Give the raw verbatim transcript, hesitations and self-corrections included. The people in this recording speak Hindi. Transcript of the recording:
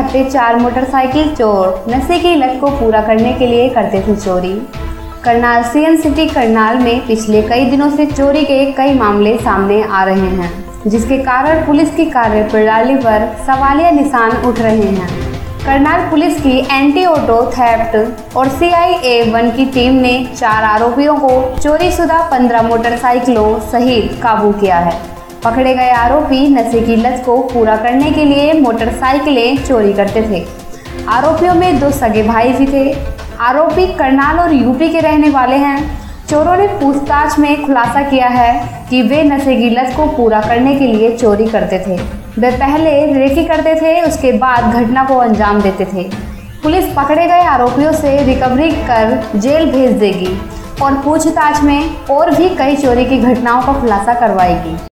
घर पे चार मोटरसाइकिल चोर नशे की लत को पूरा करने के लिए करते थे चोरी। Karnal C N city Karnal में पिछले कई दिनों से चोरी के कई मामले सामने आ रहे हैं, जिसके कारण पुलिस की कार्य प्रणाली पर सवालिया निशान उठ रहे हैं। करनाल पुलिस की एंटी ऑटो थेफ्ट और सी आई ए वन की टीम ने चार आरोपियों को चोरीशुदा पंद्रह मोटरसाइकिलों सहित काबू किया है। पकड़े गए आरोपी नशे की लत को पूरा करने के लिए मोटरसाइकिलें चोरी करते थे। आरोपियों में दो सगे भाई भी थे। आरोपी करनाल और यूपी के रहने वाले हैं। चोरों ने पूछताछ में खुलासा किया है कि वे नशे की लत को पूरा करने के लिए चोरी करते थे। वे पहले रेकी करते थे, उसके बाद घटना को अंजाम देते थे। पुलिस पकड़े गए आरोपियों से रिकवरी कर जेल भेज देगी और पूछताछ में और भी कई चोरी की घटनाओं का खुलासा करवाएगी।